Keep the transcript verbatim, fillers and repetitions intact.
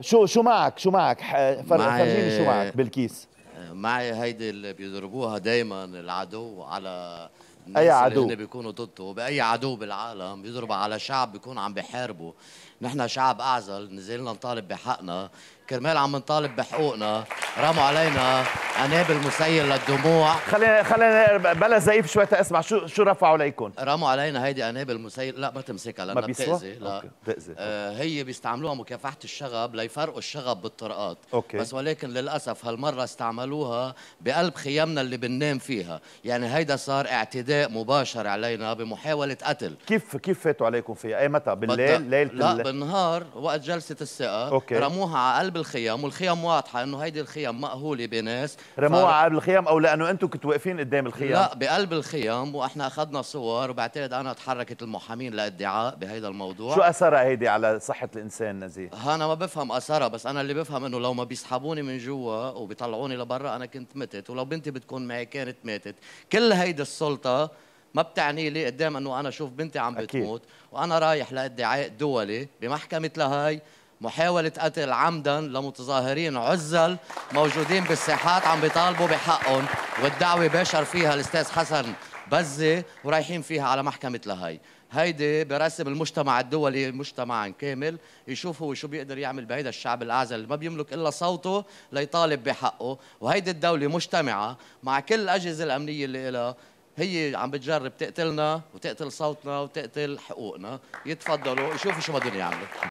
شو شو معك شو معك فرجيني شو معك بالكيس. معي هيدي اللي بيضربوها دائما العدو على اي عدو اللي بيكونوا ضده، باي عدو بالعالم بيضرب على شعب بيكون عم بيحاربه. نحن شعب اعزل، نزلنا نطالب بحقنا، كرمال عم نطالب بحقوقنا، رموا علينا قنابل مسيل للدموع. خلينا خلينا بلا زيف شوي اسمع شو شو رفعوا عليكم. رموا علينا هيدي قنابل مسيل، لا ما تمسكها لانها بتأذي. لا بتأذي. آه هي بيستعملوها مكافحة الشغب ليفرقوا الشغب بالطرقات. أوكي. بس ولكن للأسف هالمرة استعملوها بقلب خيامنا اللي بننام فيها، يعني هيدا صار اعتداء مباشر علينا بمحاولة قتل. كيف كيف فاتوا عليكم فيها؟ أي متى؟ بالليل؟ ليلة لا بالنهار وقت جلسة الثقة. أوكي. رموها على قلب الخيام، والخيام واضحه انه هيدي الخيام مأهوله بناس رموها على فار... الخيام او لانه انتم كنتوا واقفين قدام الخيام؟ لا بقلب الخيام، واحنا اخذنا صور، وبعتقد انا تحركت المحامين لادعاء بهذا الموضوع. شو اثرها هيدي على صحه الانسان نزيه؟ انا ما بفهم اثرها، بس انا اللي بفهم انه لو ما بيسحبوني من جوا وبيطلعوني لبرا انا كنت متت، ولو بنتي بتكون معي كانت ماتت. كل هيدي السلطه ما بتعني لي قدام انه انا شوف بنتي عم بتموت وانا رايح لادعاء دولي بمحكمه لهاي محاولة قتل عمداً لمتظاهرين عزل موجودين بالساحات عم بيطالبوا بحقهم، والدعوة باشر فيها الأستاذ حسن بزة ورايحين فيها على محكمة لهاي. هيدي برسم المجتمع الدولي مجتمعاً كامل يشوف هو شو بيقدر يعمل بهيدا الشعب الأعزل اللي ما بيملك إلا صوته ليطالب بحقه، وهيدي الدولة مجتمعة مع كل الأجهزة الأمنية اللي إلها هي عم بتجرب تقتلنا وتقتل صوتنا وتقتل حقوقنا. يتفضلوا يشوفوا شو بدهم يعملوا.